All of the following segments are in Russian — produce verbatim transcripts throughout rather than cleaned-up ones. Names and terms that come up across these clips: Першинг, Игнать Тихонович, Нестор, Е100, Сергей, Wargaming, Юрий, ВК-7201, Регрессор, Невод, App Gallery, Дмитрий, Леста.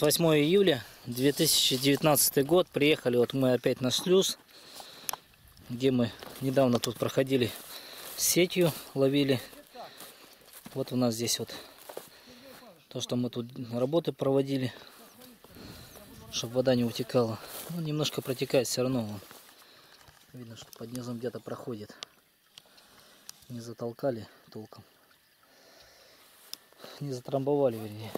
восьмое июля две тысячи девятнадцатый год. Приехали вот мы опять на шлюз, где мы недавно тут проходили сетью, ловили. Вот у нас здесь вот то, что мы тут работы проводили, чтобы вода не утекала. Ну, немножко протекает все равно. Видно, что под низом где-то проходит. Не затолкали толком. Не затрамбовали, вернее.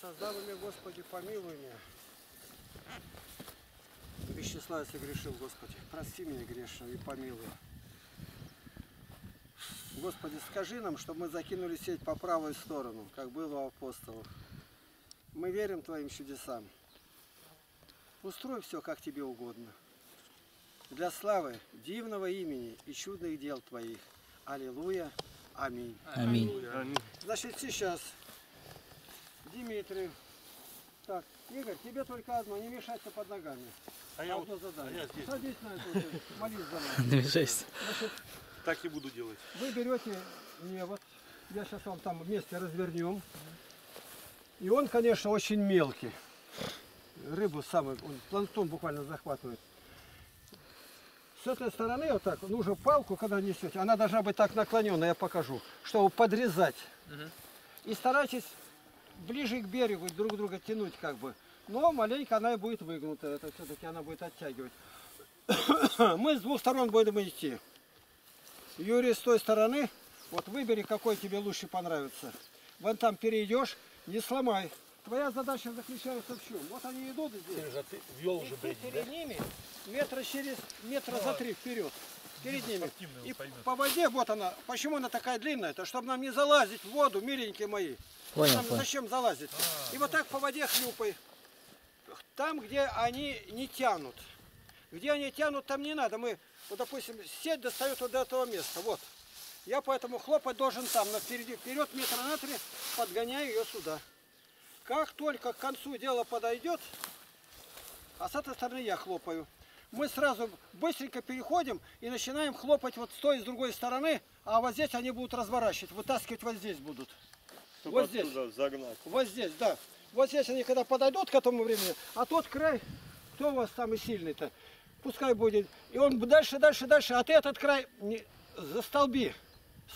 Создал меня, Господи, помилуй меня. Бесчисла я согрешил, Господи. Прости меня, грешного, и помилуй. Господи, скажи нам, чтобы мы закинули сеть по правую сторону, как было у апостолов. Мы верим Твоим чудесам. Устрой все, как Тебе угодно. Для славы дивного имени и чудных дел Твоих. Аллилуйя. Аминь. Аминь. Аминь. Значит, сейчас... Дмитрий. Так, Игорь, тебе только одно, не мешайся под ногами. А я вот задание. Садись на это, молись за нас. Не мешайся. Значит, так и буду делать. Вы берете Невод. Я сейчас вам там вместе развернем. И он, конечно, очень мелкий. Рыбу самый, он планктон буквально захватывает. С этой стороны вот так, нужно палку, когда несете, она должна быть так наклонена, я покажу, чтобы подрезать. Угу. И старайтесь... ближе к берегу друг друга тянуть как бы, но маленько она и будет выгнута, это все-таки она будет оттягивать. Мы с двух сторон будем идти. Юрий, с той стороны, вот выбери, какой тебе лучше понравится. Вон там перейдешь, не сломай. Твоя задача заключается в чем? Вот они идут здесь, Сережа, ты вел уже бред, перед да? ними метра через метра за три вперед. Перед ними. И по воде, вот она, почему она такая длинная? Это чтобы нам не залазить в воду, миленькие мои. Понял, нам понял. Зачем залазить? А, и вот так по воде хлюпай. Там, где они не тянут. Где они тянут, там не надо. Мы, вот, допустим, сеть достает вот до этого места. Вот. Я поэтому хлопать должен там, но впереди, вперед метра на три, подгоняю ее сюда. Как только к концу дело подойдет, а с этой стороны я хлопаю. Мы сразу быстренько переходим и начинаем хлопать вот с той и с другой стороны, а вот здесь они будут разворачивать, вытаскивать вот здесь будут. Чтобы вот здесь. Загнать. Вот здесь, да. Вот здесь они когда подойдут к этому времени, а тот край, кто у вас самый сильный-то, пускай будет. И он дальше, дальше, дальше, а ты этот край не... застолби.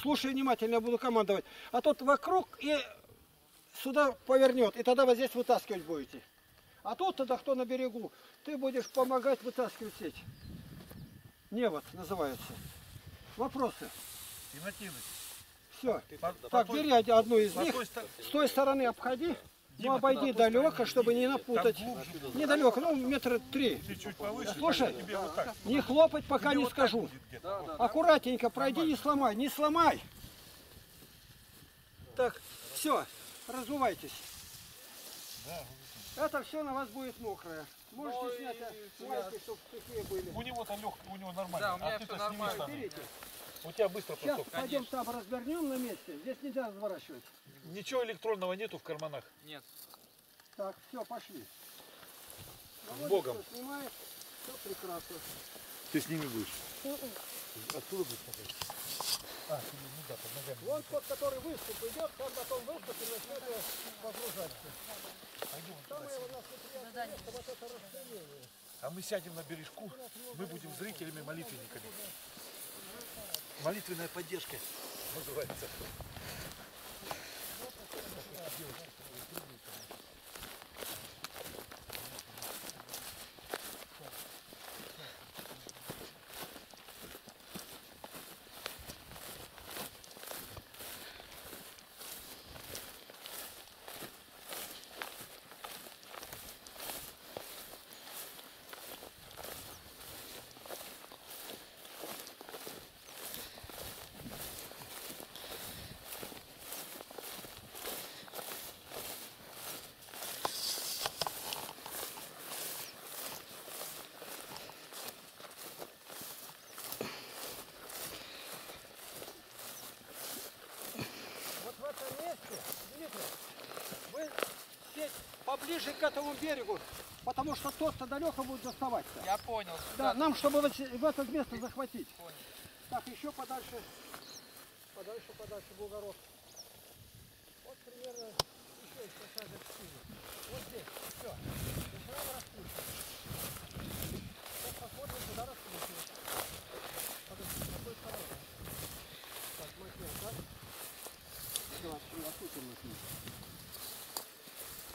Слушай внимательно, я буду командовать. А тот вокруг и сюда повернет, и тогда вот здесь вытаскивать будете. А тут тогда кто на берегу, ты будешь помогать вытаскивать сеть. Невод называется. Вопросы? Тиматинович. Все. Так, бери одну из них. С той стороны обходи. Ну, обойди далеко, чтобы не напутать. Недалеко, ну, метра три. Слушай, не хлопать, пока не скажу. Аккуратненько пройди, не сломай. Не сломай. Так, все, разувайтесь. Это все на вас будет мокрое. Можете Ой, снять а, майки, чтобы сухие были. У него там легкие, у него нормально. Да, у меня а все нормально. У тебя быстро поток. Сейчас пойдем там развернем на месте. Здесь нельзя разворачивать. Ничего электронного нету в карманах? Нет. Так, все, пошли. С Богом. Снимает, все прекрасно. Ты с ними будешь? У-у. Откуда будешь смотреть? А, ну да, под ногами. Вон тот, который выступ идет, он потом выступ и начнет его погружать. А мы сядем на бережку, мы будем зрителями, молитвенниками. Молитвенная поддержка называется. Поближе к этому берегу, потому что тот-то далеко будет доставать-то. Я понял. Да, да, нам, чтобы в это место захватить. Понял. Так, еще подальше, подальше, подальше, бугорок. Вот примерно еще еще сажать снизу. Вот здесь, все. Сразу раскручиваем. Сейчас посмотрим, куда раскручиваем. Подожди, какой стороны. Так, махнем, да? Все, раскрутим мы снизу.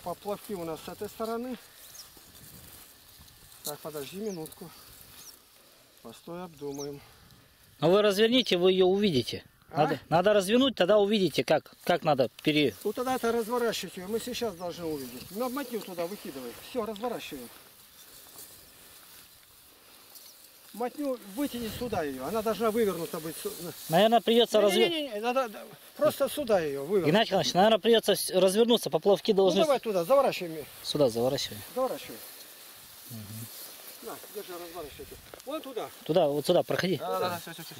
Поплавки у нас с этой стороны. Так, подожди минутку. Постой, обдумаем. А вы разверните, вы ее увидите. А? Надо, надо развернуть, тогда увидите, как, как надо пере... Ну тогда это разворачивать ее, мы сейчас должны увидеть. Ну обмотню туда, выкидывай. Все, разворачиваем. Мотню, вытяни сюда ее, она должна вывернута быть. Наверное, придется развернуться. Надо... Просто сюда ее вывернуть. Игнать Тихонович, наверное, придется развернуться, поплавки должны... Ну давай туда, заворачиваем ее. Сюда заворачиваем. Заворачиваем. Угу. На, держи, разворачивай. Вон туда. Туда, вот сюда, проходи. Да, да, да, все, все, все.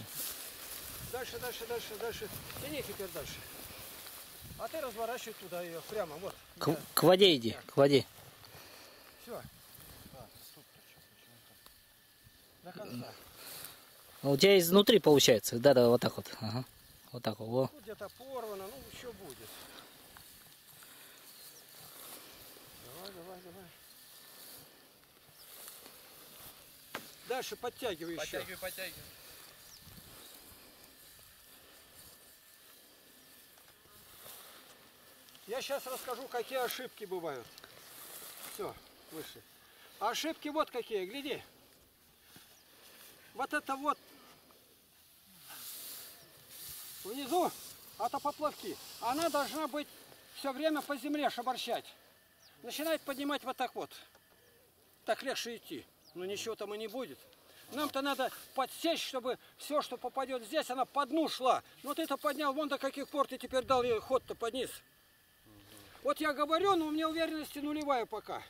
Дальше, дальше, дальше, дальше. Тяни теперь дальше. А ты разворачивай туда ее, прямо, вот. К, да. К воде иди, к воде. Все. До конца. У тебя изнутри получается, да, да, вот так вот, ага. Вот так вот. Ну, где-то порвано, ну еще будет. Давай, давай, давай. Дальше подтягивай, подтягивай еще. Подтягивай, подтягивай. Я сейчас расскажу, какие ошибки бывают. Все, выше. Ошибки вот какие, гляди. Вот это вот внизу, это поплавки. Она должна быть все время по земле шабарщать. Начинает поднимать вот так вот. Так легче идти. Но ничего там и не будет. Нам-то надо подсечь, чтобы все, что попадет здесь, она по дну шла. Но ты-то поднял вон до каких пор, ты теперь дал ей ход-то под низ. Вот я говорю, но у меня уверенности нулевая пока.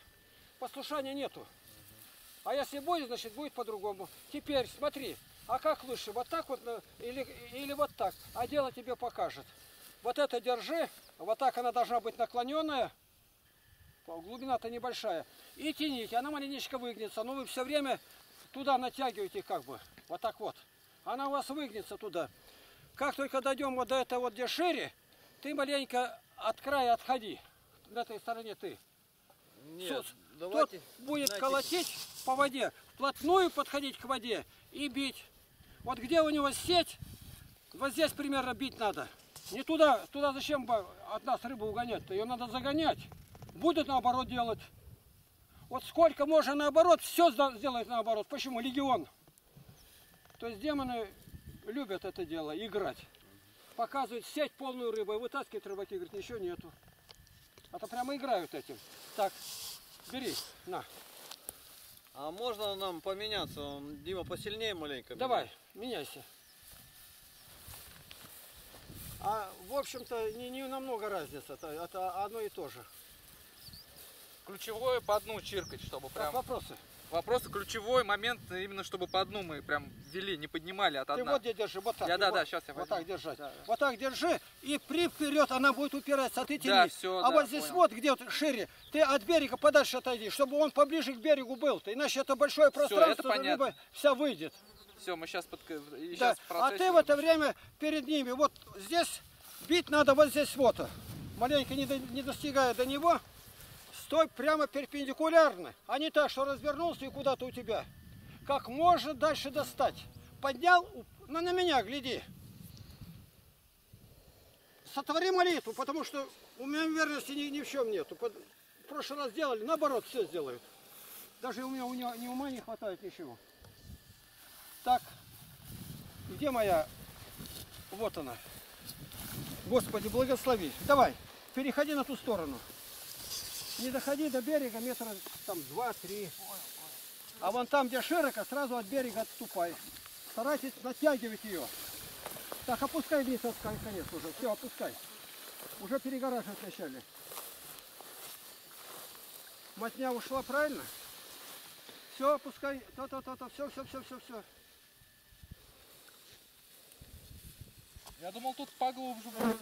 Послушания нету. А если будет, значит будет по-другому. Теперь смотри, а как лучше, вот так вот или, или вот так? А дело тебе покажет. Вот это держи, вот так она должна быть наклоненная. Глубина-то небольшая. И тяните, она маленечко выгнется. Но вы все время туда натягиваете как бы. Вот так вот. Она у вас выгнется туда. Как только дойдем вот до этого вот где шире, ты маленько от края отходи. На этой стороне ты. Нет, давайте, тот будет знаете, колотить по воде, вплотную подходить к воде и бить. Вот где у него сеть, вот здесь примерно бить надо. Не туда, туда зачем от нас рыбу угонять-то, ее надо загонять. Будет наоборот делать. Вот сколько можно наоборот, все сделать наоборот. Почему? Легион. То есть демоны любят это дело, играть. Показывают сеть полную рыбу, и вытаскивают рыбаки, говорят, ничего нету. А то прямо играют этим. Так, бери, на. А можно нам поменяться? Дима посильнее маленько. Давай, меняй. меняйся. А в общем-то не, не намного разница, это, это одно и то же. Ключевое по дну чиркать, чтобы прям... Так, вопросы? Вопросы, ключевой момент, именно чтобы по дну мы прям вели, не поднимали от одного. Ты вот где держи, вот так. Я, да, вот, да, сейчас я возьму. Вот так держать. Да, да. Вот так держи, и при вперед она будет упираться, а ты тяни. Да, все, а да, вот здесь понял. Вот, где вот шире, ты от берега подальше отойди, чтобы он поближе к берегу был. -то. Иначе это большое пространство, все, это рыба вся выйдет. Все, мы сейчас под... Да. А ты в это время перед ними, вот здесь бить надо вот здесь вот. Маленько не, до, не достигая до него. Стой прямо перпендикулярно, а не так, что развернулся и куда-то у тебя. Как можно дальше достать. Поднял, на, на меня гляди. Сотвори молитву, потому что у меня верности ни, ни в чем нету. Под... В прошлый раз делали, наоборот, все сделают. Даже у меня у него, ни ума не хватает, ничего. Так, где моя? Вот она. Господи, благослови. Давай, переходи на ту сторону. Не доходи до берега метра там два-три. А вон там, где широко, сразу от берега отступай. Старайтесь натягивать ее. Так, опускай вниз, опускай, конец уже. Все, опускай. Уже перегораживать вначале. Мотня ушла, правильно? Все, опускай. То-то-то-то. Все, все, все, все, все. Я думал, тут поглубже будет.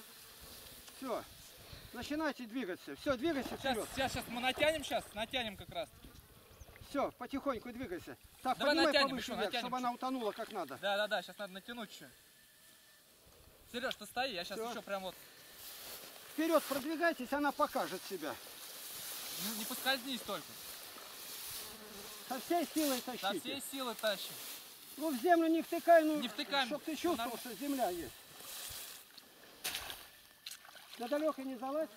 Все. Начинайте двигаться. Все, двигайся вперед. Сейчас, сейчас, сейчас мы натянем, сейчас натянем как раз-таки. Все, потихоньку двигайся. Так, давай натянем повыше, еще, чтобы она утонула как надо. Да, да, да, сейчас надо натянуть еще. Сереж, ты стои, я сейчас все. еще прям вот... Вперед продвигайтесь, она покажет себя. Не, не поскользнись только. Со всей силой тащите. Со всей силы тащи. Ну, в землю не втыкай, ну, не втыкаем, чтобы ты чувствовал, нам... что земля есть. На далекой не залазь.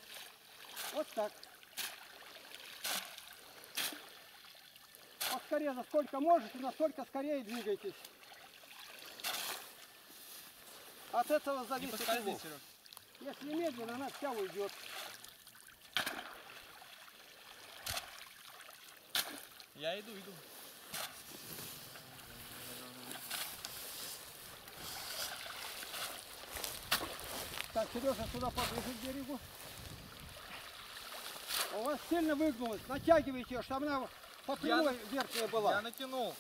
Вот так. Вот скорее, насколько можете, настолько скорее двигайтесь. От этого зависит. Если медленно, она вся уйдет. Я иду, иду. Так, Сережа сюда поближе к берегу. У вас сильно выгнулась. Натягивайте ее, чтобы она по прямой я... верхняя была. Я натянул.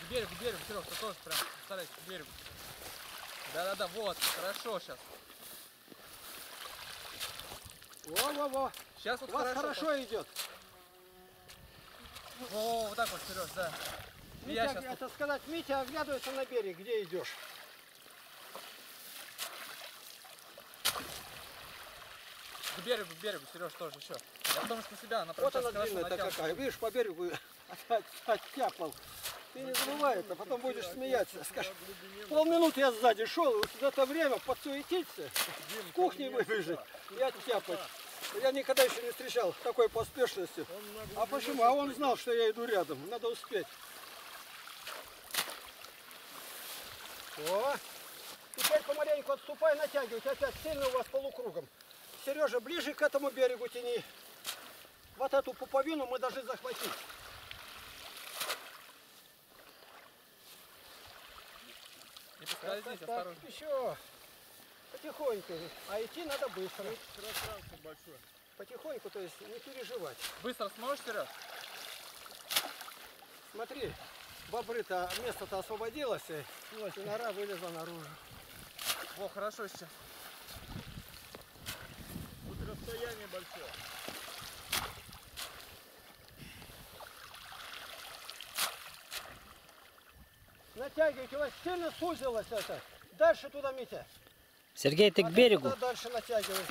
К берегу, к берегу, Сереж, ты тоже прям старайся, к берегу. Да-да-да, вот, хорошо сейчас. Во-во-во. Сейчас вот у вас хорошо, хорошо идет. Во-во, вот так вот, Сереж, да. Митя, я сейчас... это сказать, Митя оглядывается на берег, где идешь. К берегу, к берегу, Сереж, тоже еще. Я потому что на себя направляю. Вот она длинная такая, видишь, по берегу оттяпал. Ты не забывай это, потом будешь смеяться. Скажешь, полминуты я сзади шел, и вот за это время подсуетиться, в кухне выбежать и оттяпать. Я никогда еще не встречал такой поспешности. А почему? А он знал, что я иду рядом, надо успеть. О! Теперь помаленьку отступай, натягивай, опять сильно у вас полукругом. Сережа, ближе к этому берегу тяни. Вот эту пуповину мы должны захватить. Так, так, так, еще потихоньку, а идти надо быстро. Потихоньку, то есть не переживать. Быстро сможешь, Сереж? Смотри, бобры-то, место-то освободилось, и нора вылезла наружу. О, хорошо сейчас. Тут расстояние большое. Натягивайте, у вас сильно сузилось это. Дальше туда, Митя. Сергей, ты а к берегу. Туда дальше натягивай.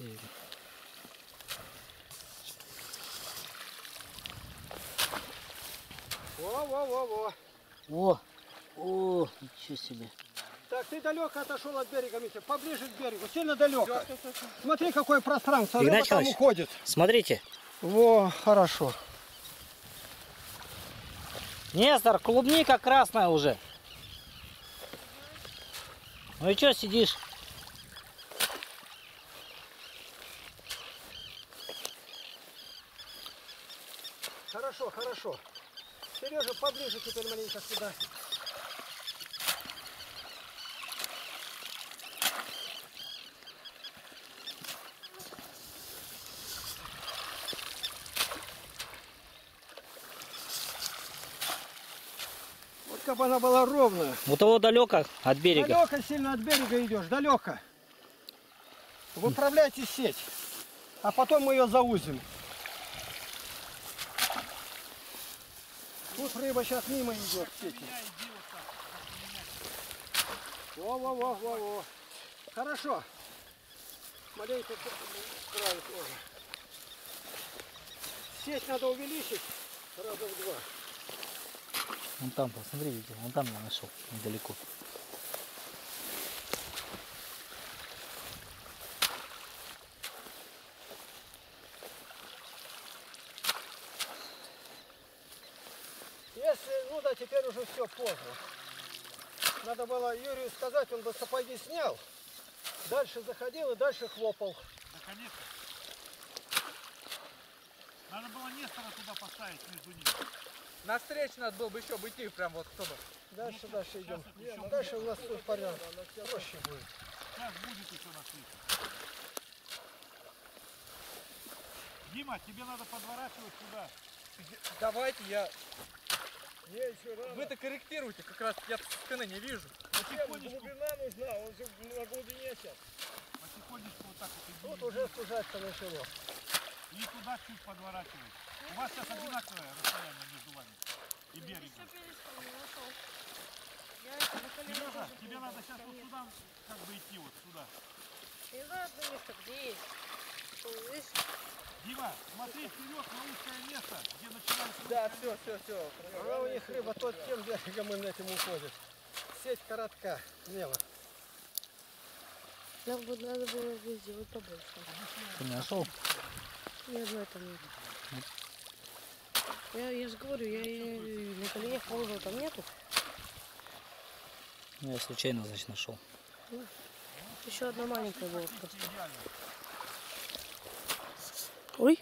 Берег. Во-во-во-во. О, о, ничего себе. Так, ты далеко отошел от берега, Митя. Поближе к берегу, сильно далеко. Все, все, все. Смотри, какое пространство. Рыба там уходит. Смотрите. Во, хорошо. Нестор, клубника красная уже. Ну и что сидишь? Хорошо, хорошо. Сережа, поближе теперь маленько сюда. Чтобы она была ровная. Вот того далеко от берега. Далеко сильно от берега идешь, далеко. Выправляйте сеть, а потом мы ее заузим. Тут рыба сейчас мимо идет. Во-во-во-во-во. Хорошо. Маленько краю тоже. Сеть надо увеличить раза в два. Вон там, посмотри, видите, вон там я нашел, недалеко. Если, ну да, теперь уже все поздно. Надо было Юрию сказать, он бы сапоги снял, дальше заходил и дальше хлопал. Наконец-то. Надо было Нестора туда поставить между ними. На встречу надо было бы еще бы идти, прям вот чтобы. Дальше, ну, дальше идем. Нет, дальше у нас тут порядок. Проще будет. Сейчас будет еще на встречу. Дима, тебе надо подворачивать сюда. Давайте я... Вы-то корректируйте, как раз я спины не вижу. Потихонечку. Глубина нужна, он же на глубине сейчас. Потихонечку. так вот иди. Вот уже сужаться начало. И туда чуть подворачивай. У вас сейчас одинаковое расстояние между вами и берегом. Сережа, тебе надо сейчас вот сюда, как бы идти вот сюда. Не знаю одно место, где есть. Дима, смотри вперед на узкое место, где начинается. Да, все, все, все. Она у них рыба тот тем берегом и этим уходит. Сеть коротка, мело. Нам бы надо было здесь делать побольше. Ты не нашел? Ни одной там нет. Нет? Я, я же говорю, я, я на коленях положил, там нету. Ну, я случайно, значит, нашел. Ну, еще одна маленькая была просто. Ой.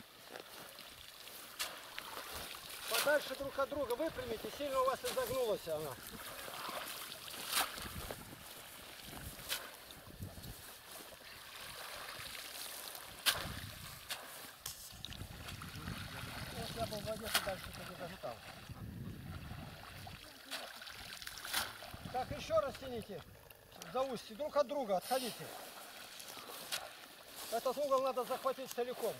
Подальше друг от друга выпрямите, сильно у вас изогнулась она. Так, еще раз тяните за устье, друг от друга отходите. Этот угол надо захватить целиком.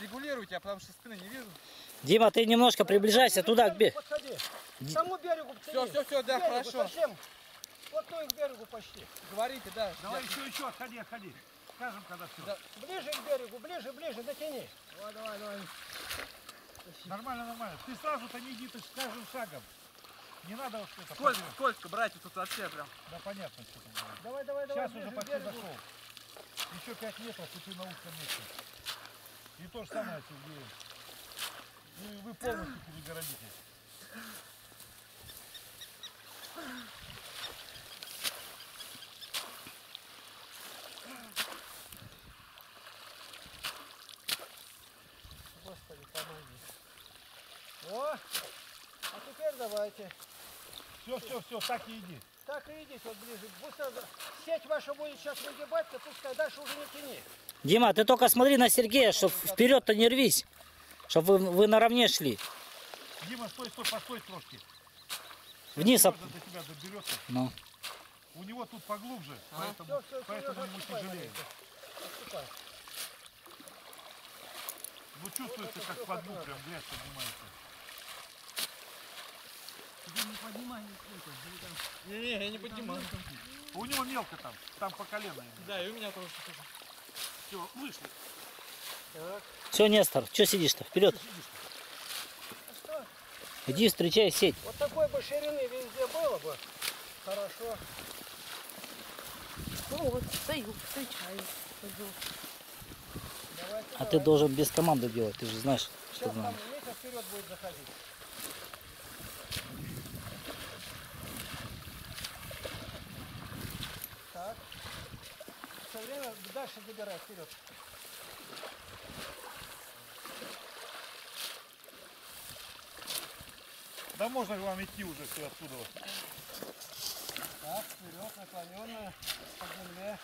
Регулируйте, а потому что спины не вижу. Дима, ты немножко приближайся туда, к берегу. К самому берегу. Все, все, все, да, берегу, хорошо. Совсем. Вот ну и к берегу почти. Говорите, да. Давай я... еще, еще, отходи, отходи. Скажем, когда все. Да. Ближе к берегу, ближе, ближе, дотяни. Давай, давай, давай. Нормально, нормально. Ты сразу-то не иди, ты скажем шагом. Не надо вот что-то. Сколько, сколько, братья, тут вообще прям. Да понятно, что там. Давай, давай, давай. Сейчас уже почти дошел. Еще пять метров, и ты на узком месте. И то же самое тебе. И вы полностью перегородите. Господи, помоги. О! А теперь давайте. Все, все, все, так и иди. Так и иди, вот ближе. Быстро. Сеть ваша будет сейчас выгибать, то пускай дальше уже не тяни. Дима, ты только смотри на Сергея, чтобы вперед-то не рвись. Чтобы вы, вы наравне шли. Дима, стой, стой, постой трошки. Вниз. До тебя доберется. Ну. У него тут поглубже, а? Поэтому, все, все, поэтому ему тяжелее. Ну чувствуется, вот как по дну прям грязь поднимается. Тебе не поднимай, не там... Не, не, я не поднимаю. У него мелко там, там по колено. Да, и у меня тоже. Все, вышли. Так. Все, Нестор, что сидишь-то? Вперед. Что? Иди, встречай сеть. Вот такой бы ширины везде было бы. Хорошо. Ну вот, стою, встречаю. Давайте, а давай. Ты должен без команды делать, ты же знаешь, сейчас что там ветер вперед будет заходить. Так. Все время дальше забирай, вперед. Да можно ли вам идти уже все отсюда? Так, вперед, наклоненно, по земле.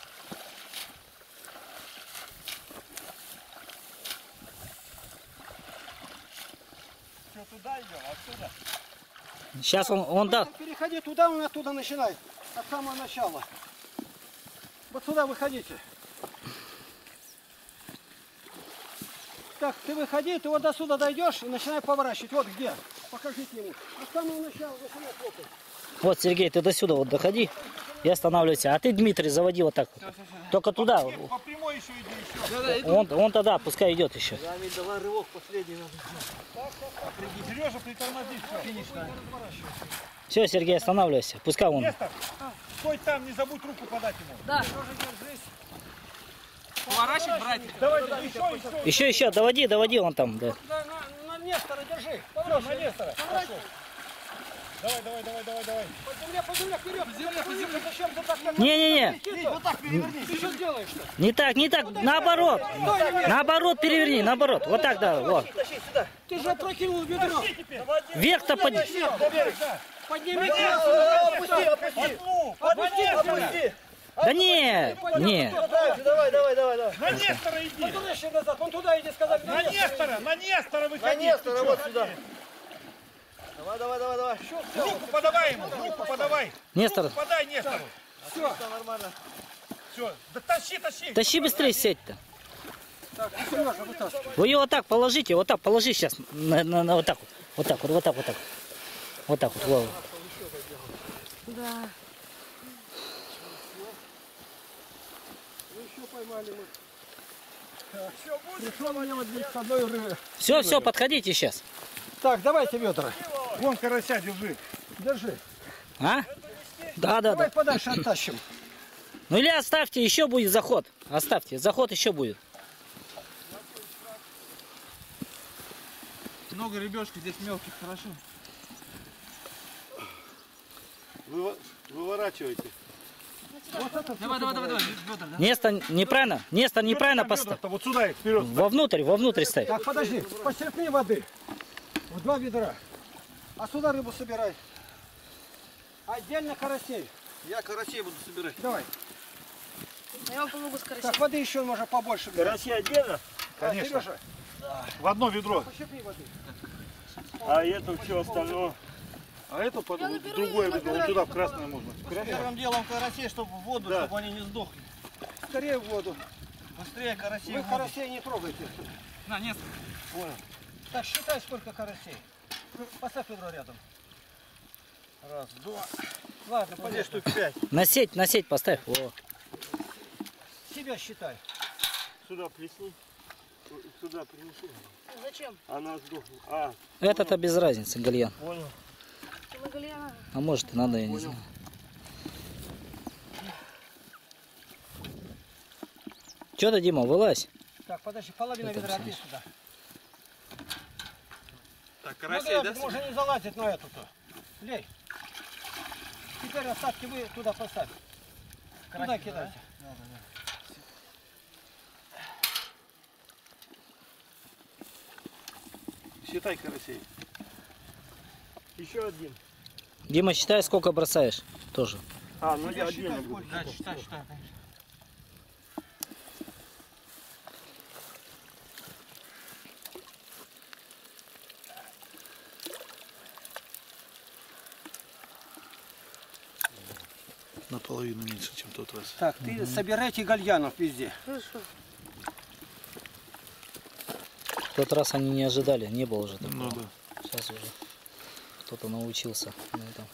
Все, туда идем, отсюда. Сейчас он, он да. Переходи туда, он оттуда начинает. От самого начала. Вот сюда выходите. Так, ты выходи, ты вот до сюда дойдешь и начинай поворачивать. Вот где. Покажите ему. От самого начала выходит вот. Вот, Сергей, ты до сюда вот доходи и останавливайся. А ты, Дмитрий, заводи вот так. Все, все, все. Только по туда. По прямой еще иди еще. Да, да, иди. Он, он тогда, пускай идет еще. Да, ведь давай рывок последний надо сделать. А Сережа, притормози, все. Все, Сергей, останавливайся. Пускай он. Нестор, стой там, не забудь руку подать ему. Да. Сережа, держись. Поворачивай, братья. Давай, еще, еще, еще, еще. Еще, еще, доводи, доводи он там. Да. Да, на, на Нестора держи. Все, на Нестора. Хорошо. Давай, давай, давай, давай, давай. По земле, по земле, вперед, по земле, по земле. Зачем ты так не, не, не. Вот так переверни. Ты что делаешь? Не так, не так, наоборот. Наоборот переверни, наоборот. Вот так, да, вот. Ты же опрокинул бедро. Вверх-то подними. Подними. Опусти, опусти. Опусти, опусти. Да нет, нет. Давай, давай, давай, давай. На Нестора иди. Он туда иди, сказали. На Нестора, на Нестора выходи. На Нестора, вот сюда. Давай, давай, давай, давай. Руку подавай ему, руку подавай. Нестор. Подай Нестору. Все, нормально. Все, да тащи, тащи. Тащи быстрее, сядь-то. Вы ее вот так положите, вот так положи сейчас. На, на, на, вот так вот. Вот так вот, вот так вот. Вот так вот, вот. Да. Все, все, подходите сейчас. Так, давайте, Петр. Вон карася, держи. Держи. А? Да, да, давай да. Подальше оттащим. Ну или оставьте, еще будет заход. Оставьте, заход еще будет. Много рыбешки здесь мелких, хорошо. Вы, выворачивайте. Вот это, давай, давай, давай, давай. Бедра, да? Нестор неправильно, Нестор неправильно поставь. Вот сюда их вперед. Вовнутрь, вовнутрь ставь. Так, подожди, почерпни воды. В два ведра. А сюда рыбу собирай. Отдельно карасей. Я карасей буду собирать. Давай. Я вам помогу с карасей. Так, воды еще можно побольше. Карасей отдельно? Конечно. Сережа. Да. В одно ведро. Почерпни воды. А это все остальное. А эту подумать, другое ведро, вот туда в красное можно. Первым делом карасей, чтобы в воду, да. Чтобы они не сдохли. Скорее в воду. Быстрее карасей. Вы карасей не трогайте. На, нет. Понял. Так, считай, сколько карасей. Поставь ведро рядом. Раз, два. Ладно, пойдем. Штук пять. На сеть, на сеть поставь. О. Себя считай. Сюда плесни. Сюда принеси. Зачем? Она сдохла. А, это-то без разницы, гальян. Понял. А может и надо, я не знаю. Че ты, Дима, вылазь? Так, подожди, половина ведра отвезь сюда. Так, карасей, да? Можно не залазить на эту-то. Лей. Теперь остатки вы туда поставьте. Туда кидайте. Считай карасей. Еще один. Дима, считай, сколько бросаешь тоже. А, ну я отдельно буду. Да, считай, считай. Наполовину меньше, чем тот раз. Так, ты угу. Собирайте гальянов везде. Хорошо. В тот раз они не ожидали, не было уже такого. Ну да. Сейчас уже кто-то научился на этом.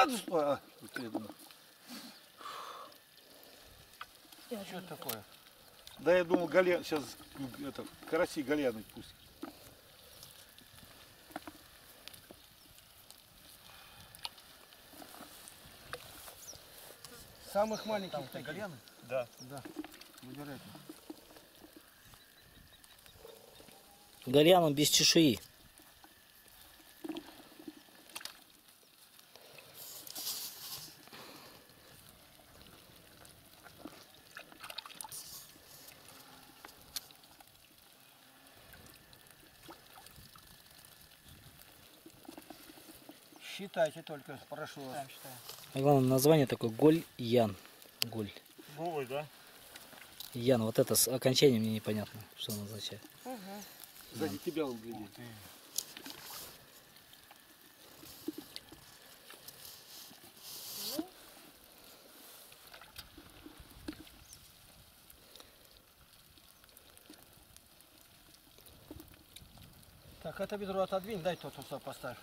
А, что такое? Да я думал, гален... сейчас это, караси галены пусть. Самых маленьких галены? Да. Да. Выбирайте. Гален он без чешуи. Считайте только, прошу вас. А главное, название такое гольян. Голь. Голый, да? Ян, вот это с окончанием мне непонятно, что оно означает. Угу. Сзади тебя он глядит. Так, это ведро отодвинь, дай тот сюда поставь.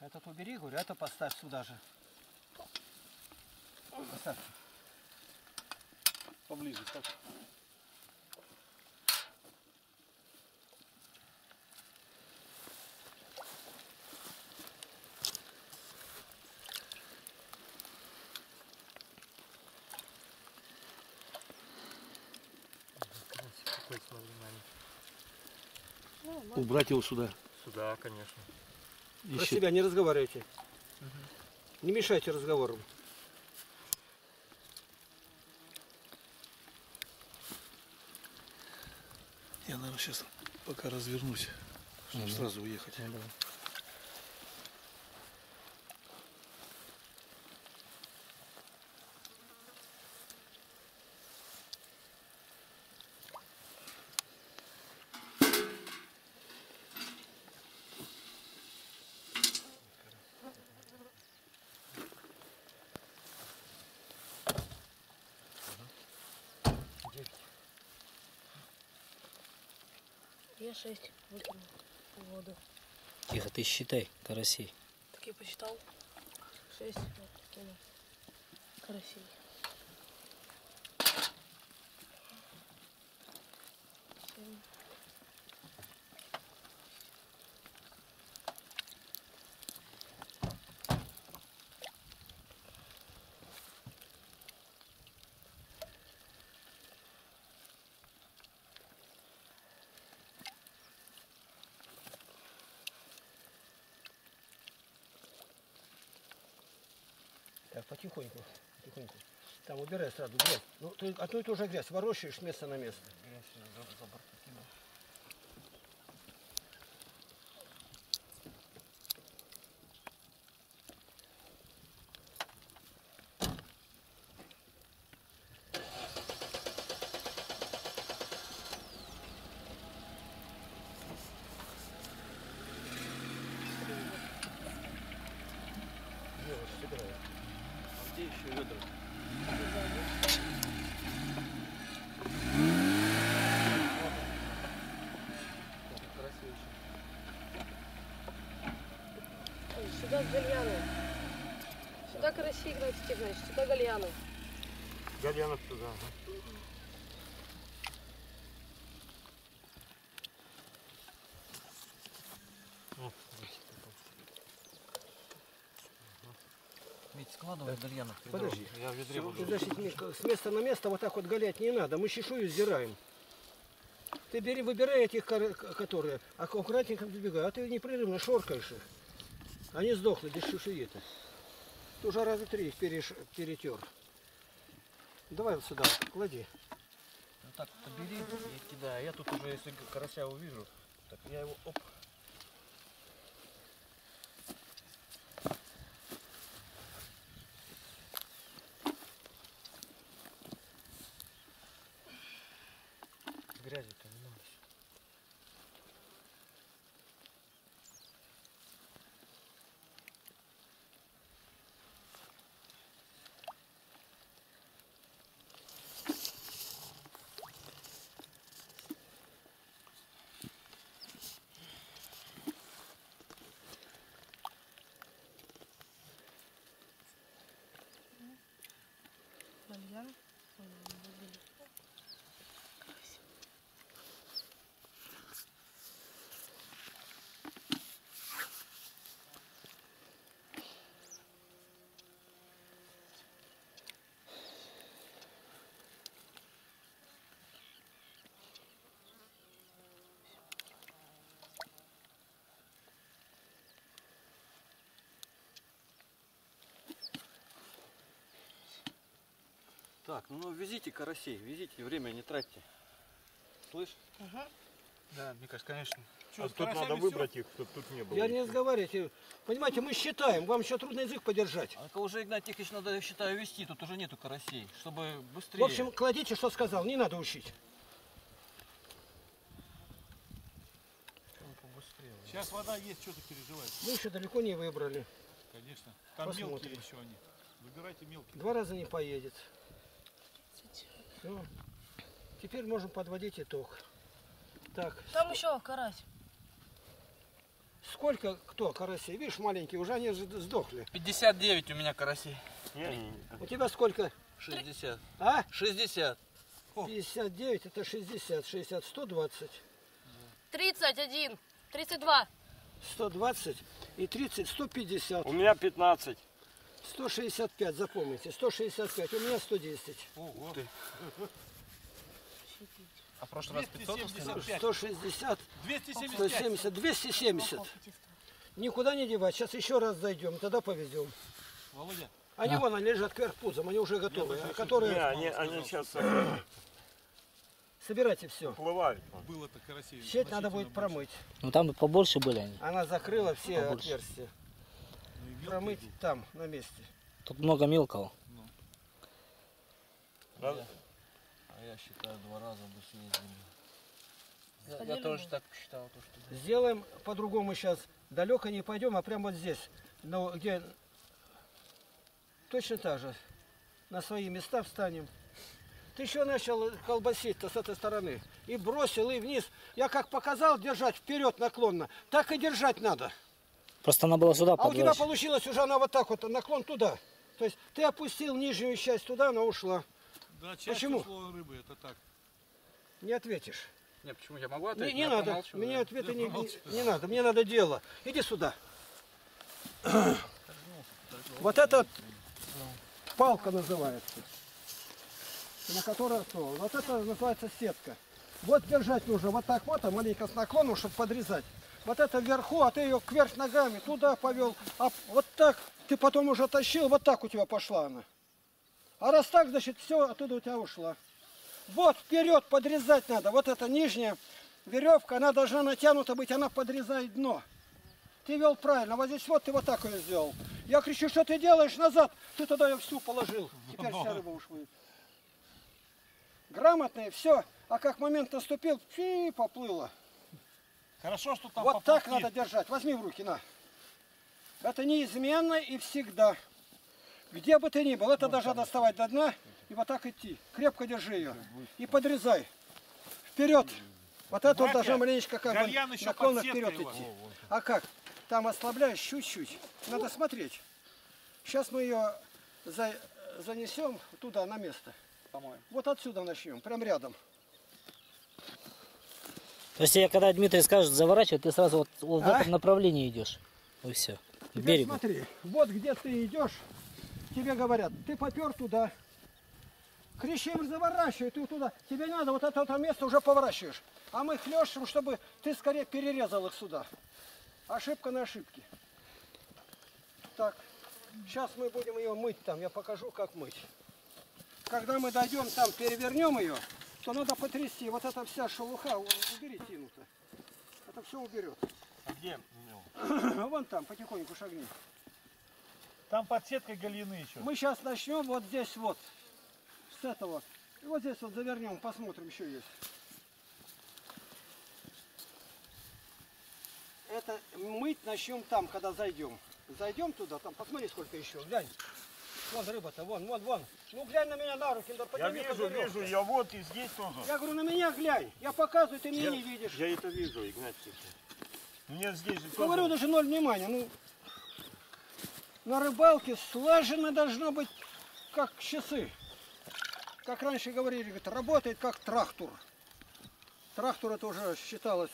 Этот убери, говорю, это поставь сюда же. Поставь. Поближе, так. находит во внимание? Ну, ладно. Убрать его сюда. Сюда, конечно. Еще. Про себя не разговаривайте. Угу. Не мешайте разговорам. Я, наверное, сейчас пока развернусь, чтобы угу. сразу уехать. Угу. шесть выкинул в воду. Тихо, ты считай карасей. Так я посчитал. шесть выкинул карасей. семь. Так, потихоньку, потихоньку. Там убирай сразу грязь. Ну, ты, а то это уже грязь, ворочаешь место на место. Сюда гальяну. Сюда караси, Игнать Тихонович, сюда гальяну. Гальянов туда. Ведь складывает гальянов. Подожди. Я в ведре буду. Значит, Мишка, с места на место вот так вот галять не надо. Мы чешую сдираем. Ты бери, выбирай этих, которые аккуратненько выбегают. А ты непрерывно шоркаешь их. Они сдохли, без шишиета. Ты уже раза три переш... перетер. Давай вот сюда, клади. Вот так вот бери и кидай. Я тут уже, если карася увижу, так я его оп. Грязи-то не надо. Так, ну везите карасей, везите, время не тратьте. Слышь? Ага. Да, мне кажется, конечно. Че, а тут надо выбрать все? Их, тут, тут не было. Я не разговариваю. Понимаете, мы считаем, вам еще трудно язык подержать. А уже, Игнать Тихонович, надо, я считаю, вести, тут уже нету карасей, чтобы быстрее. В общем, кладите, что сказал, не надо учить. Сейчас вода есть, что-то переживает. Мы еще далеко не выбрали. Конечно. Там посмотрим. Мелкие еще они. Выбирайте мелкие. Два раза не поедет. Ну, теперь можем подводить итог. Так. Там еще карась. Сколько кто карасей? Видишь, маленькие, уже они сдохли. пятьдесят девять у меня карасей. У тебя сколько? шестьдесят. А? шестьдесят. пятьдесят девять это шестьдесят. шестьдесят, сто двадцать. тридцать один. тридцать два. сто двадцать и тридцать, сто пятьдесят. У меня пятнадцать. сто шестьдесят пять, запомните, сто шестьдесят пять, у меня сто десять. Ого. Ух ты. А в прошлый раз пятьсот, сто шестьдесят, двести семьдесят, двести семьдесят. Никуда не девать. Сейчас еще раз зайдем, тогда повезем. Володя. Они а. вон они лежат кверх пузом, они уже готовы. А которые... Не, они, они сейчас... Собирайте все. Уплывают. Было-то карасей. Сеть надо будет промыть. Ну там побольше были они. Она закрыла все побольше. Отверстия. Ну, промыть был. Там, на месте. Тут много мелкого. Ну. Правда? А я считаю, два раза больше не земли. Я, я тоже так посчитал. То, что... Сделаем по-другому сейчас. Далеко не пойдем, а прямо вот здесь. Но где... Точно так же. На свои места встанем. Ты еще начал колбасить-то с этой стороны. И бросил, и вниз. Я как показал держать вперед наклонно, так и держать надо. Просто она была сюда А подлежать. У тебя получилось уже она вот так вот, наклон туда. То есть ты опустил нижнюю часть туда, она ушла. Да, часть почему? Ушла рыбы, это так. Не ответишь. Не, почему? Я могу ответить? Не, не надо. Помолчу, мне да? ответа не, не, не надо. Мне надо дело. Иди сюда. Вот это палка называется. На которую отсовывал. Вот это называется сетка. Вот держать нужно вот так вот, а маленько с наклоном, чтобы подрезать. Вот это вверху, а ты ее кверх ногами туда повел. А вот так ты потом уже тащил, вот так у тебя пошла она. А раз так, значит, все оттуда у тебя ушла. Вот вперед подрезать надо. Вот эта нижняя веревка, она должна натянута быть, она подрезает дно. Ты вел правильно, вот здесь вот ты вот так ее сделал. Я кричу, что ты делаешь назад? Ты туда ее всю положил. Теперь вся рыба ушла. Грамотные, все. А как момент наступил, и поплыло. Хорошо, что там вот поплыли. Так надо держать. Возьми в руки, на. Это неизменно и всегда. Где бы ты ни был, это должна доставать до дна и вот так идти. Крепко держи ее. И подрезай. Вперед. Вот это вот должна маленечко как бы наклонно вперед его. Идти. А как? Там ослабляешь чуть-чуть. Надо смотреть. Сейчас мы ее за... занесем туда, на место. Вот отсюда начнем, прям рядом. То есть, я, когда Дмитрий скажет заворачивать, ты сразу вот, вот а? в этом направлении идешь. И все. К берегу. Смотри, вот где ты идешь, тебе говорят, ты попер туда. Кричим, заворачивай, ты туда. Тебе надо вот это, это место уже поворачиваешь. А мы хлещем, чтобы ты скорее перерезал их сюда. Ошибка на ошибке. Так, сейчас мы будем ее мыть там, я покажу, как мыть. Когда мы дойдем там, перевернем ее, то надо потрясти. Вот эта вся шелуха, убери тину-то. Это все уберет. А где? Вон там, потихоньку шагни. Там под сеткой гальяны еще. Мы сейчас начнем вот здесь вот. С этого. И вот здесь вот завернем, посмотрим, еще есть. Это мыть начнем там, когда зайдем. Зайдем туда, там, посмотри, сколько еще, глянь. Вон рыба-то, вон, вон, вон. Ну глянь на меня на руки, да подними. Я вижу, вижу, я вот и здесь тоже. Я говорю, на меня глянь, я показываю, ты меня я, не видишь. Я это вижу, Игнать Тихонович. Мне здесь же... Ну, говорю, даже ноль внимания, ну... На рыбалке слаженно должно быть, как часы. Как раньше говорили, говорит, работает как трактор. Трактор это уже считалось...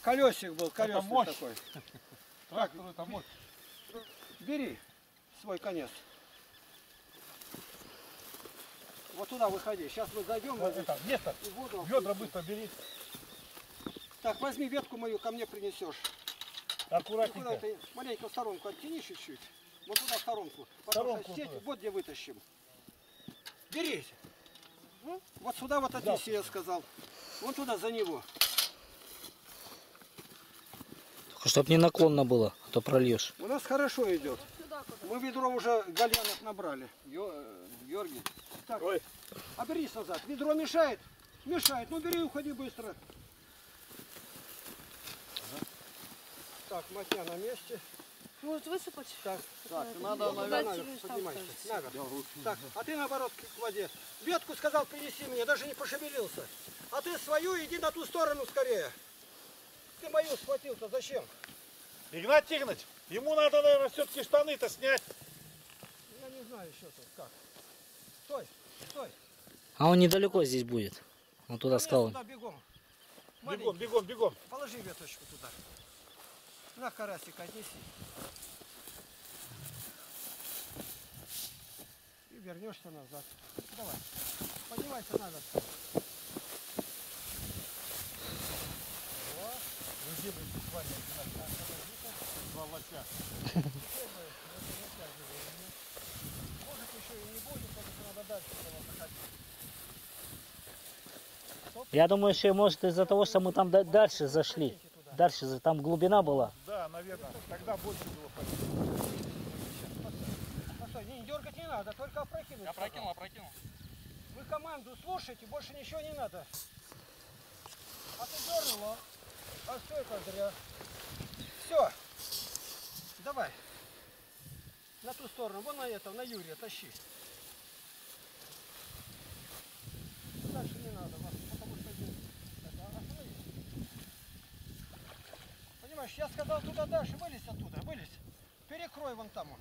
Колесик был, колесный такой. Трактор это мощь. Бери свой конец. Вот туда выходи. Сейчас мы зайдем. Вот это, Нестор, ведра быстро бери. Так, возьми ветку мою, ко мне принесешь. Аккуратненько. Ты, маленько в сторонку оттяни чуть-чуть. Вот туда в сторонку. Потом сеть, вот где вытащим. Бери. Ну, вот сюда вот отнеси, да. Я сказал. Вот туда, за него. Чтоб не наклонно было, а то прольешь. У нас хорошо идет. Мы ведро уже гальянов набрали. Георгий. Так, ой. А берись назад. Ведро мешает? Мешает. Ну бери, уходи быстро. Ага. Так, матья на месте. Может высыпать? Так, так надо, наверное, поднимайся. Так, а ты наоборот к воде. Ветку сказал, принеси мне, даже не пошевелился. А ты свою иди на ту сторону скорее. Ты мою схватил-то, зачем? Игнать Тихонович, ему надо, наверное, все-таки штаны-то снять. Я не знаю еще тут как. Стой, стой. А он недалеко здесь будет. Он туда сказал. Бегом, бегом, маленький. Бегом, бегом. Положи веточку туда. На карасик отнеси. И вернешься назад. Давай. Поднимайся назад. Два лося. Может, еще и не будет, потому что надо дальше заходить. Я думаю, еще может из-за того, что мы там дальше зашли. Дальше, там глубина была. Да, наверное. Тогда больше было ходить. Ну что, не дергать не надо, только опрокинуть. Я опрокинул, опрокинул. Вы команду слушайте, больше ничего не надо. А ты дернула. А все это зря. Все. Давай. На ту сторону. Вон на этого, на Юрия тащи. Дальше не надо вас, потому что здесь. Это остановись. Понимаешь, я сказал туда дальше, вылезь оттуда, вылезь. Перекрой вон там он.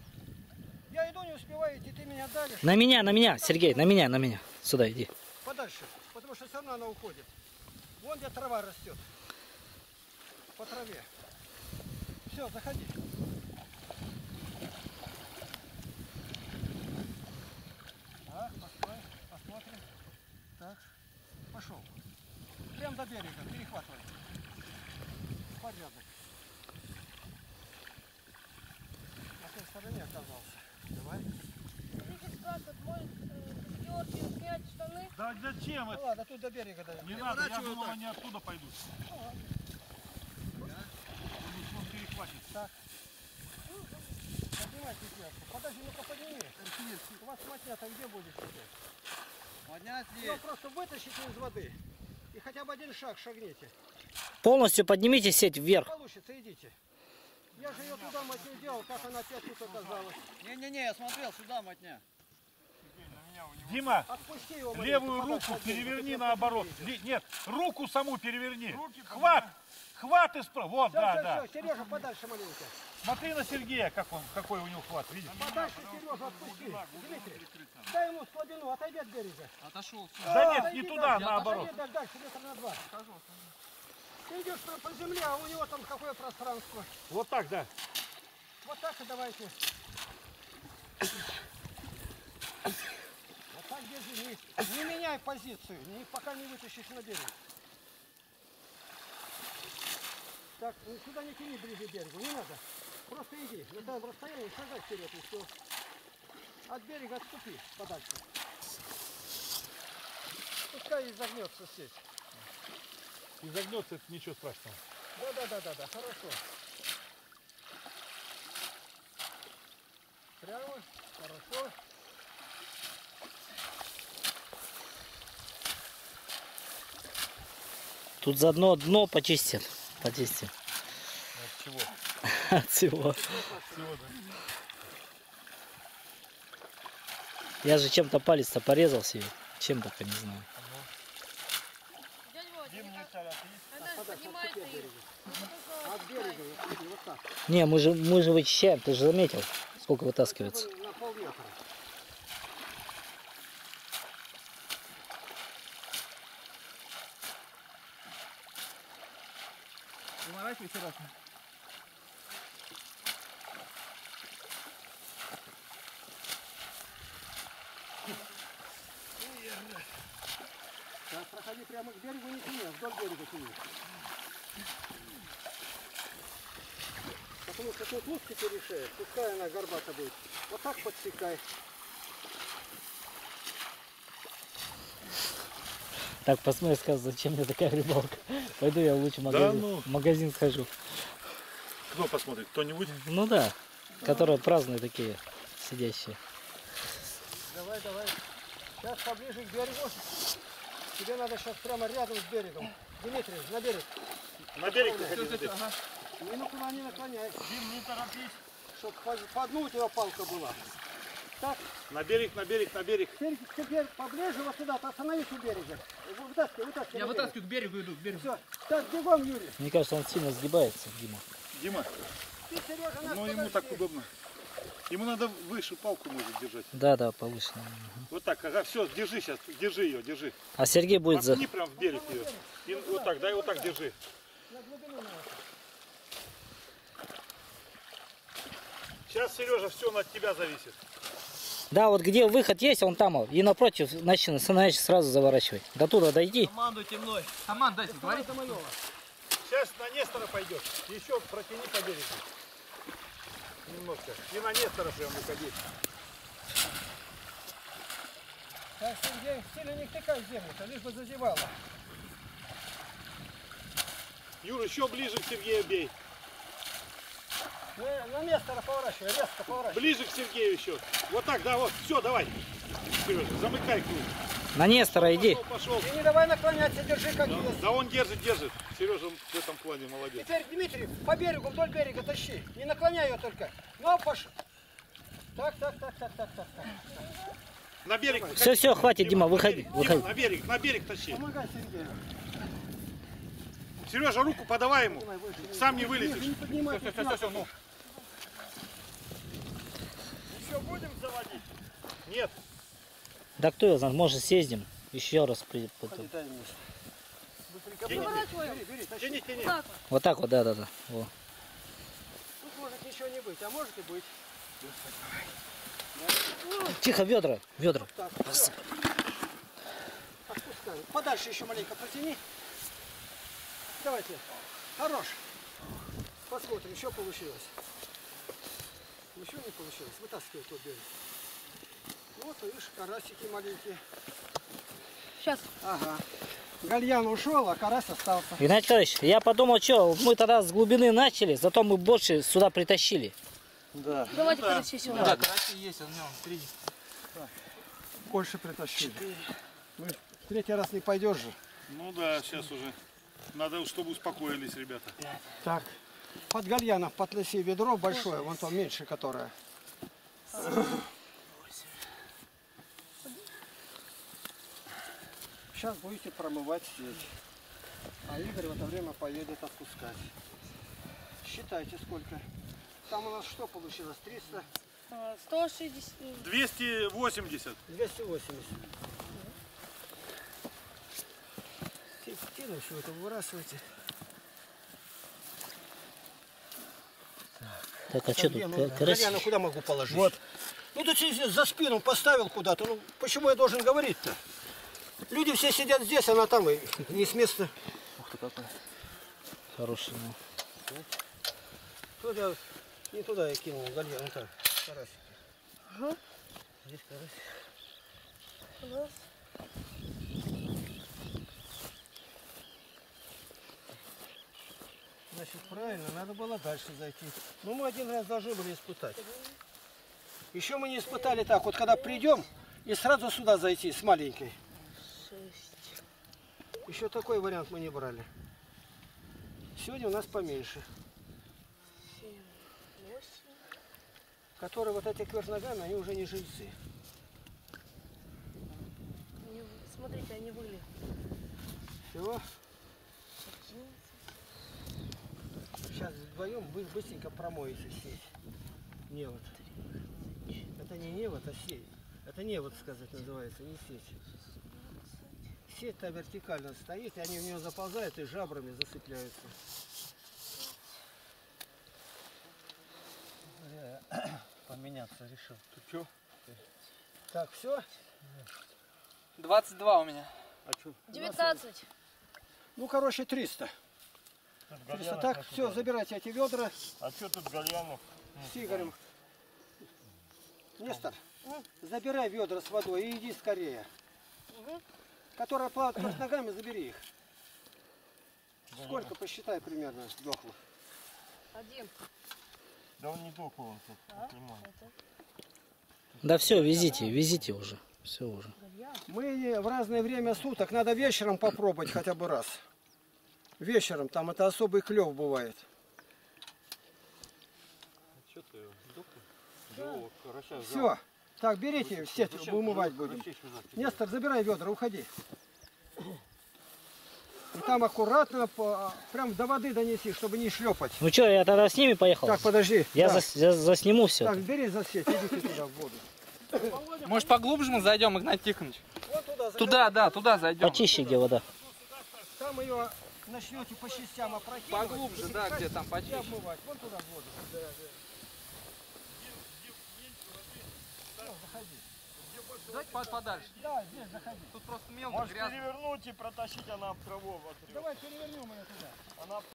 Я иду, не успеваю идти, ты меня давишь. На меня, на меня, Сергей, на меня, на меня. Сюда иди. Подальше, потому что все равно она уходит. Вон где трава растет. По траве. Все, заходи. Так, постой, посмотрим. Так, пошел. Прям до берега, перехватывай. Порядок. На той стороне оказался. Давай. Видишь, как тут мой Георгий снять штаны? Да зачем ну, это? Ладно, тут до берега даем. Не надо, я думал, они оттуда пойдут. Ага. Так. Поднимайте пятку. Подожди, ну-ка подними. У вас матня-то где будешь теперь? Матня здесь. Вы просто вытащите из воды и хотя бы один шаг шагните. Полностью поднимите сеть вверх. Получится, идите. Я же ее туда матню делал, как она опять тут оказалась. Не-не-не, я смотрел сюда, матня. Дима, его, левую руку переверни наоборот. Нет, руку саму переверни. Руки, хват! Хват из прав. Вот, все, да, все, да. Все. Сережа, подальше маленько. Смотри на Сергея, как он, какой у него хват, видишь? Подальше, Сережа, отпусти. Глубина, глубина, Дмитрий, дай ему слабину, отойди от берега. Отошел. А, да нет, не туда, наоборот. Отойди дальше, метр на два. Ты идешь по земле, а у него там какое пространство. Вот так, да. Вот так и давайте. Вот так держи. Не, не меняй позицию, не, пока не вытащишь на берег. Так, сюда не тяни ближе к берегу, не надо. Просто иди, на данном расстоянии шагай вперед и все. От берега отступи подальше. Пускай изогнется сеть. Изогнется, это ничего страшного. Да-да-да-да, хорошо. Прямо, хорошо. Тут заодно дно почистят. Подъезди. От чего? От всего. От всего, да. Я же чем-то палец-то порезал себе. Чем только не знаю. Не, мы же, мы же вычищаем. Ты же заметил, сколько вытаскивается. Так, проходи прямо к берегу, не тяни, вдоль берега тяни. Потому что тут лук теперь решает, пускай она горбата будет. Вот так подсекай. Так, посмотри, скажу, зачем мне такая рыбалка. Пойду я лучше в магазин, да, ну... в магазин схожу. Кто посмотрит? Кто-нибудь? Ну да, да, которые праздные такие, сидящие. Давай, давай. Сейчас поближе к берегу. Тебе надо сейчас прямо рядом с берегом. Дмитрий, на берег. На берег приходи. Ага. И ну куда не наклоняй. Дим, не торопись. Чтоб по, по дну у тебя палка была. Так. На берег, на берег, на берег. Теперь, теперь поближе вот сюда, остановись у берега. Вытаскивай, вытаскивай. Я вытаскиваю, к берегу иду, к берегу. Все. Так, бегом, Юрий. Мне кажется, он сильно сгибается, Дима. Дима, ты, Сережа, но ему подожди. Так удобно. Ему надо выше палку может держать. Да, да, повыше. Угу. Вот так, ага, все, держи сейчас, держи ее, держи. А Сергей будет за... Воткни прям в берег ее. И вот, вот так, да, и вот так держи. Сейчас, Сережа, все от тебя зависит. Да, вот где выход есть, он там. И напротив, значит, сразу заворачивай. До туда дойди. Командуйте мной. Командуйте, говорите. Сейчас на Нестора пойдешь. Еще протяни по берегу. Немножко. И на Нестора же выходи. Так, Сергей, сильно не втыкай землю-то, лишь бы задевало. Юра, еще ближе к Сергею бей. На, на Нестора поворачивай, резко поворачивай. Ближе к Сергею еще. Вот так, да, вот. Все, давай. Вперед, замыкай круг. На Нестора иди. Пошел, пошел. И не давай наклоняться, держи как да, есть. Да он держит, держит. Сережа в этом плане молодец. Теперь, Дмитрий, по берегу, вдоль берега тащи. Не наклоняй ее только. Ну, пошел. Так, так, так, так, так, так, так. На берег. Все, выходи. Все, хватит, Дима, Дима выходи. Дима, выходи. На берег, на берег тащи. Помогай Сергею. Сережа, руку подавай ему. Сам не вылезешь. Не поднимай, все, все, все, все, ну. Еще будем заводить? Нет. Да кто его знает, может съездим, еще раз при... Потом. Тяни, тяни, тяни. Вот так вот, да, да, да. Во. Тут может ничего не быть, а может и быть. Тихо, ведра, ведра. Так, подальше еще маленько протяни. Давайте, хорош. Посмотрим, еще получилось. Еще не получилось, вытаскивай тот берег. Вот, видишь, карасики маленькие. Сейчас. Ага. Гальян ушел, а карась остался. Игнать Тихонович, я подумал, что мы тогда с глубины начали, зато мы больше сюда притащили. Да. Давайте да. Караси сюда. Да, караси есть, у него три. Так. Больше притащили. Ну, третий раз не пойдешь же. Ну да, сейчас уже. Надо, чтобы успокоились ребята. Так. Под гальянов поднеси ведро большое, вон там меньше, которое. Сейчас будете промывать сеть, а Игорь в это время поедет отпускать. Считайте сколько. Там у нас что получилось? триста? сто шестьдесят. двести восемьдесят. двести восемьдесят. Тихо, все это выбрасывайте. Так, а что тут? Я ну, куда могу положить? Вот. Ну тут за спину поставил куда-то. Ну почему я должен говорить-то? Люди все сидят здесь, она там, и не с места. Ух ты, какой. Хороший. Туда, не туда я кинул, гальян, вон там, карасики. Угу. Здесь карасики. Раз. Значит, правильно, надо было дальше зайти. Ну, мы один раз должны были испытать. Еще мы не испытали так, вот когда придем, и сразу сюда зайти с маленькой. Еще такой вариант мы не брали. Сегодня у нас поменьше. Которые вот эти кверх ногами, они уже не жильцы. Не, смотрите, они были. Всего? Сейчас вдвоем вы быстренько промоете сеть. Невод. Это не невод, а сеть. Это невод сказать называется, не сеть. Сеть-то вертикально стоит, и они в нее заползают и жабрами зацепляются. Поменяться решил. Ты что? Так, все? двадцать два у меня. А что? девятнадцать. Ну, короче, триста. триста. Так, все, дали. Забирайте эти ведра. А что тут гальянов? С Игорем. Нестор, забирай ведра с водой и иди скорее. Угу. Которые плавают под ногами, забери их. Сколько, посчитай, примерно, дохлых? Один. Да он не дохлый, он тут. А? Да все, везите, везите уже. Все уже. Мы в разное время суток, надо вечером попробовать хотя бы раз. Вечером, там это особый клев бывает. А что ты, дохлый? Да. Все. Так, берите, все вымывать будем. Нестор, забирай ведра, уходи. И там аккуратно, по, прям до воды донеси, чтобы не шлепать. Ну что, я тогда с ними поехал? Так, подожди. Я, да. за, я засниму все. Так, бери за сеть, идите туда, в воду. Может, поглубже мы зайдем, Игнать Тихонович? Вот туда, туда, да, туда зайдем. Почище, где вода. Там ее начнете по частям опрокидывать. Поглубже, да, где там почище. Обмывать. Вон туда, в воду. Давайте под, подальше. Да, здесь заходи. Тут просто мелко. Может, грязно. Перевернуть и протащить она об траву. Давай перевернем ее туда. Она